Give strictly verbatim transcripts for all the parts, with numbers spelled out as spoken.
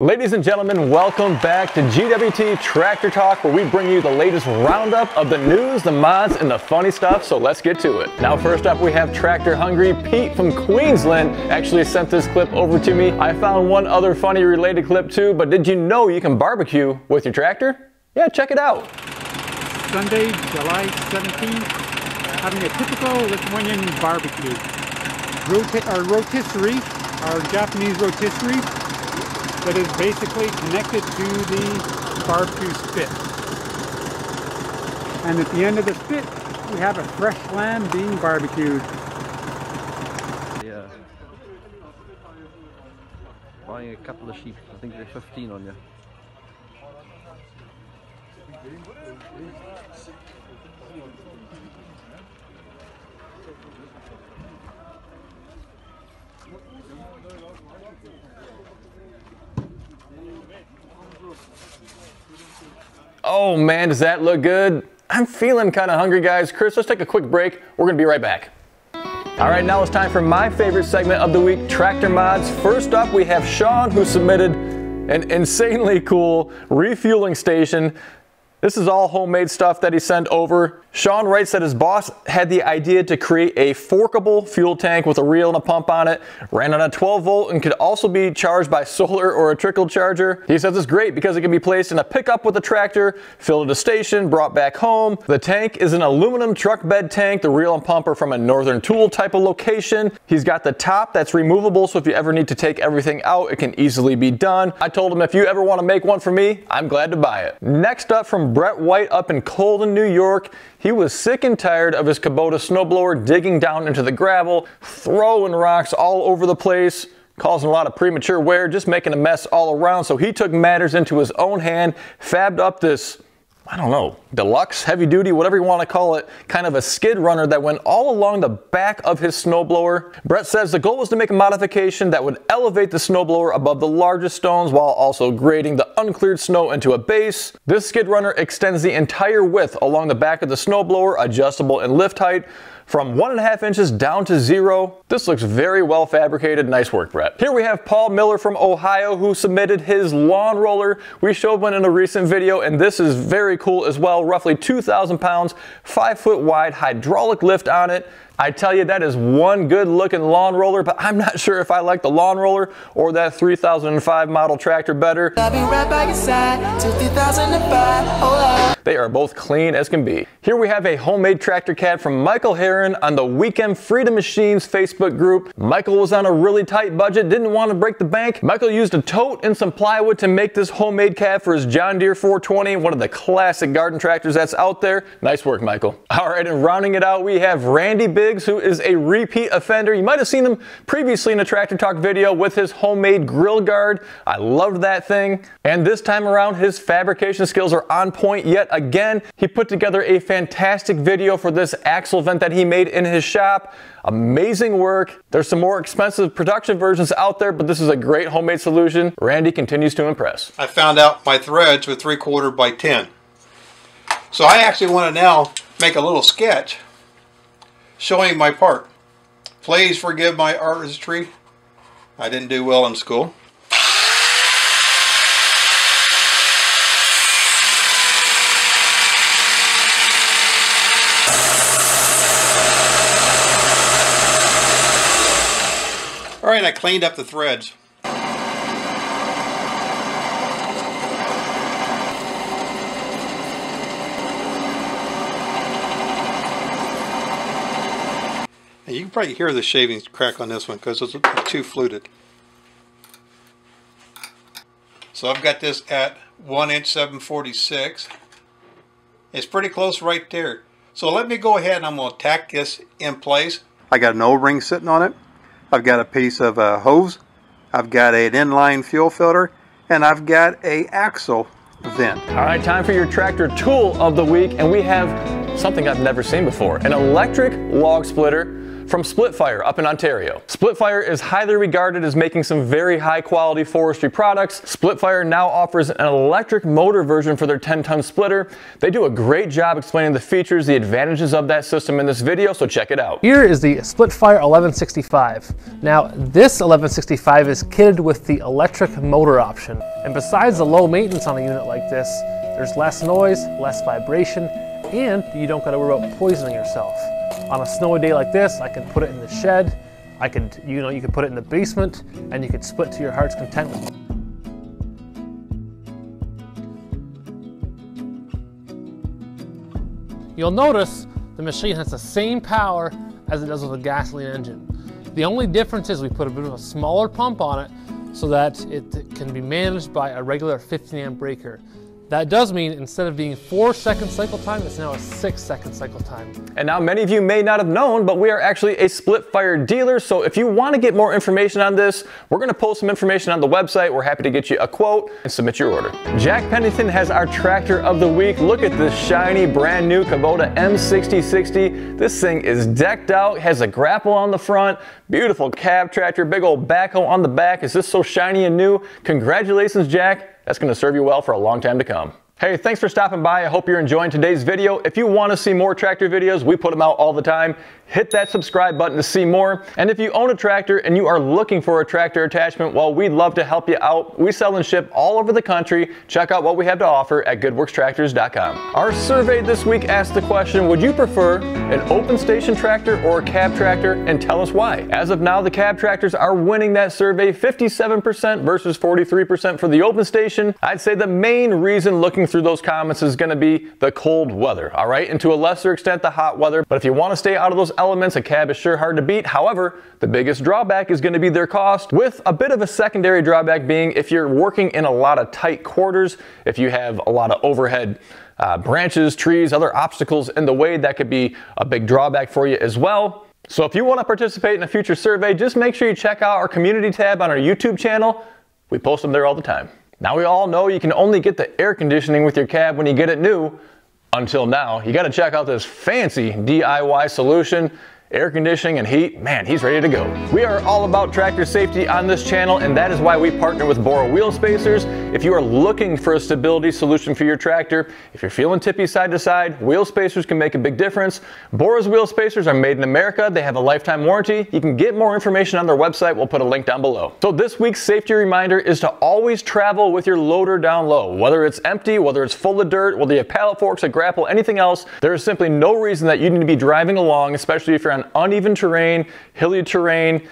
Ladies and gentlemen, welcome back to G W T Tractor Talk, where we bring you the latest roundup of the news, the mods, and the funny stuff, so let's get to it. Now first up, we have Tractor Hungry. Pete from Queensland actually sent this clip over to me. I found one other funny related clip too, but did you know you can barbecue with your tractor? Yeah, check it out. Sunday, July seventeenth, having a typical Lithuanian barbecue. Roti our rotisserie, our Japanese rotisserie, that is basically connected to the barbecue spit. And at the end of the spit, we have a fresh lamb being barbecued. Yeah. Buying a couple of sheep. I think they're fifteen on you. Oh man, does that look good? I'm feeling kind of hungry, guys. Chris, let's take a quick break. We're gonna be right back. All right, now it's time for my favorite segment of the week, Tractor Mods. First up, we have Sean, who submitted an insanely cool refueling station. This is all homemade stuff that he sent over. Sean writes that his boss had the idea to create a forkable fuel tank with a reel and a pump on it, ran on a twelve volt, and could also be charged by solar or a trickle charger. He says it's great because it can be placed in a pickup with a tractor, filled at a station, brought back home. The tank is an aluminum truck bed tank. The reel and pump are from a Northern Tool type of location. He's got the top that's removable, so if you ever need to take everything out, it can easily be done. I told him if you ever want to make one for me, I'm glad to buy it. Next up, from Brett White up in Colden, New York. He was sick and tired of his Kubota snowblower digging down into the gravel, throwing rocks all over the place, causing a lot of premature wear, just making a mess all around. So he took matters into his own hand, fabbed up this, I don't know, deluxe, heavy duty, whatever you want to call it, kind of a skid runner that went all along the back of his snowblower. Brett says the goal was to make a modification that would elevate the snowblower above the largest stones while also grading the uncleared snow into a base. This skid runner extends the entire width along the back of the snowblower, adjustable in lift height, from one and a half inches down to zero. This looks very well fabricated. Nice work, Brett. Here we have Paul Miller from Ohio, who submitted his lawn roller. We showed one in a recent video, and this is very cool as well. Roughly two thousand pounds, five foot wide, hydraulic lift on it. I tell you, that is one good looking lawn roller, but I'm not sure if I like the lawn roller or that three thousand five model tractor better. I'll be right by your side till two thousand five, hold on. They are both clean as can be. Here we have a homemade tractor cad from Michael Heron on the Weekend Freedom Machines Facebook group. Michael was on a really tight budget, didn't want to break the bank. Michael used a tote and some plywood to make this homemade cad for his John Deere four twenty, one of the classic garden tractors that's out there. Nice work, Michael. All right, and rounding it out, we have Randy Biggs, who is a repeat offender. You might have seen him previously in a Tractor Talk video with his homemade grill guard. I loved that thing. And this time around, his fabrication skills are on point yet again. He put together a fantastic video for this axle vent that he made in his shop. Amazing work. There's some more expensive production versions out there, but this is a great homemade solution. Randy continues to impress. I found out my threads were three quarter by ten. So I actually want to now make a little sketch showing my part. Please forgive my artistry. I didn't do well in school. All right, I cleaned up the threads. You can probably hear the shavings crack on this one because it's too fluted. So I've got this at one inch seven forty-six. It's pretty close right there. So let me go ahead and I'm going to tack this in place. I got an O-ring sitting on it. I've got a piece of uh, hose. I've got an inline fuel filter, and I've got a axle vent. All right, time for your tractor tool of the week, and we have something I've never seen before: an electric log splitter from Splitfire up in Ontario. Splitfire is highly regarded as making some very high quality forestry products. Splitfire now offers an electric motor version for their ten ton splitter. They do a great job explaining the features, the advantages of that system in this video, so check it out. Here is the Splitfire eleven sixty-five. Now this eleven sixty-five is kitted with the electric motor option. And besides the low maintenance on a unit like this, there's less noise, less vibration, and you don't gotta worry about poisoning yourself. On a snowy day like this, I could put it in the shed, I could, you know, you could put it in the basement, and you could split to your heart's content. You'll notice the machine has the same power as it does with a gasoline engine. The only difference is we put a bit of a smaller pump on it so that it can be managed by a regular fifteen amp breaker. That does mean instead of being four second cycle time, it's now a six second cycle time. And now many of you may not have known, but we are actually a Splitfire dealer. So if you want to get more information on this, we're going to post some information on the website. We're happy to get you a quote and submit your order. Jack Pennington has our tractor of the week. Look at this shiny brand new Kubota M sixty sixty. This thing is decked out, has a grapple on the front, beautiful cab tractor, big old backhoe on the back. Is this so shiny and new? Congratulations, Jack. That's going to serve you well for a long time to come. Hey, thanks for stopping by. I hope you're enjoying today's video. If you want to see more tractor videos, we put them out all the time. Hit that subscribe button to see more. And if you own a tractor and you are looking for a tractor attachment, well, we'd love to help you out. We sell and ship all over the country. Check out what we have to offer at good works tractors dot com. Our survey this week asked the question, would you prefer an open station tractor or a cab tractor? And tell us why. As of now, the cab tractors are winning that survey, fifty-seven percent versus forty-three percent for the open station. I'd say the main reason looking through those comments is going to be the cold weather, all right, and to a lesser extent the hot weather. But if you want to stay out of those elements, a cab is sure hard to beat. However, the biggest drawback is going to be their cost, with a bit of a secondary drawback being if you're working in a lot of tight quarters, if you have a lot of overhead uh, branches, trees, other obstacles in the way, that could be a big drawback for you as well. So if you want to participate in a future survey, just make sure you check out our community tab on our YouTube channel. We post them there all the time. Now we all know you can only get the air conditioning with your cab when you get it new. Until now, you got to check out this fancy D I Y solution. Air conditioning and heat, man, he's ready to go. We are all about tractor safety on this channel, and that is why we partner with Bora Wheel Spacers. If you are looking for a stability solution for your tractor, if you're feeling tippy side to side, wheel spacers can make a big difference. Bora's wheel spacers are made in America. They have a lifetime warranty. You can get more information on their website. We'll put a link down below. So this week's safety reminder is to always travel with your loader down low. Whether it's empty, whether it's full of dirt, whether you have pallet forks, a grapple, anything else, there is simply no reason that you need to be driving along, especially if you're on uneven terrain, hilly terrain,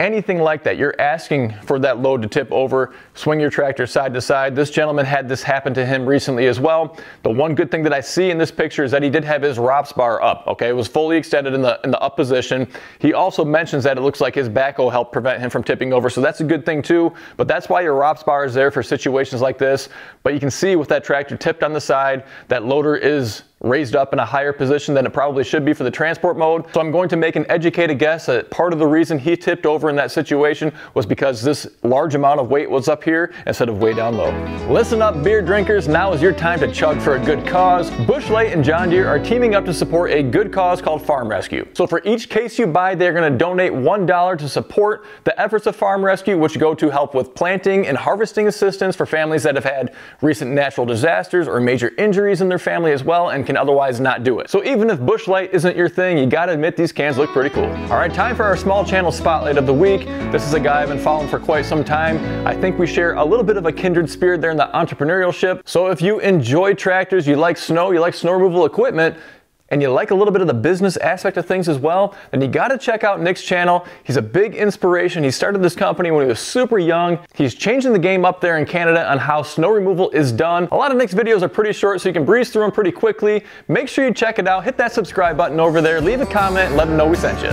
anything like that. You're asking for that load to tip over, swing your tractor side to side. This gentleman had this happen to him recently as well. The one good thing that I see in this picture is that he did have his ROPS bar up, okay? It was fully extended in the in the up position. He also mentions that it looks like his backhoe helped prevent him from tipping over, so that's a good thing too, but that's why your ROPS bar is there for situations like this. But you can see with that tractor tipped on the side, that loader is raised up in a higher position than it probably should be for the transport mode. So I'm going to make an educated guess that part of the reason he tipped over in that situation was because this large amount of weight was up here instead of way down low. Listen up, beer drinkers, now is your time to chug for a good cause. Bush Light and John Deere are teaming up to support a good cause called Farm Rescue. So for each case you buy, they're going to donate one dollar to support the efforts of Farm Rescue, which go to help with planting and harvesting assistance for families that have had recent natural disasters or major injuries in their family as well, and can otherwise not do it. So even if Bush Light isn't your thing, you gotta admit these cans look pretty cool. All right, time for our small channel spotlight of the week. This is a guy I've been following for quite some time. I think we share a little bit of a kindred spirit there in the entrepreneurship. So if you enjoy tractors, you like snow, you like snow removal equipment, and you like a little bit of the business aspect of things as well, then you gotta check out Nick's channel. He's a big inspiration. He started this company when he was super young. He's changing the game up there in Canada on how snow removal is done. A lot of Nick's videos are pretty short, so you can breeze through them pretty quickly. Make sure you check it out. Hit that subscribe button over there. Leave a comment and let him know we sent you.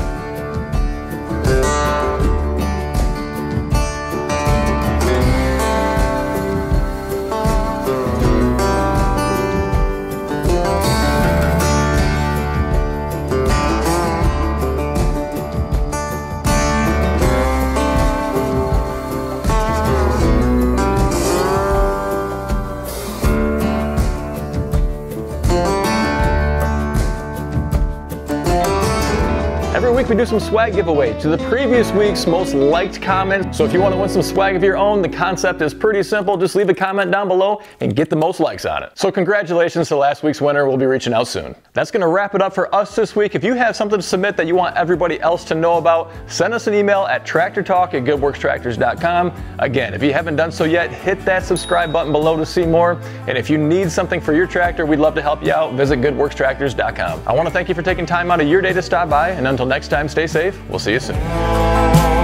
week we do some swag giveaway to the previous week's most liked comment. So if you want to win some swag of your own, the concept is pretty simple. Just leave a comment down below and get the most likes on it. So congratulations to last week's winner. We'll be reaching out soon. That's going to wrap it up for us this week. If you have something to submit that you want everybody else to know about, send us an email at tractor talk at good works tractors dot com. Again, if you haven't done so yet, hit that subscribe button below to see more. And if you need something for your tractor, we'd love to help you out. Visit good works tractors dot com. I want to thank you for taking time out of your day to stop by, and until next time, stay safe. We'll see you soon.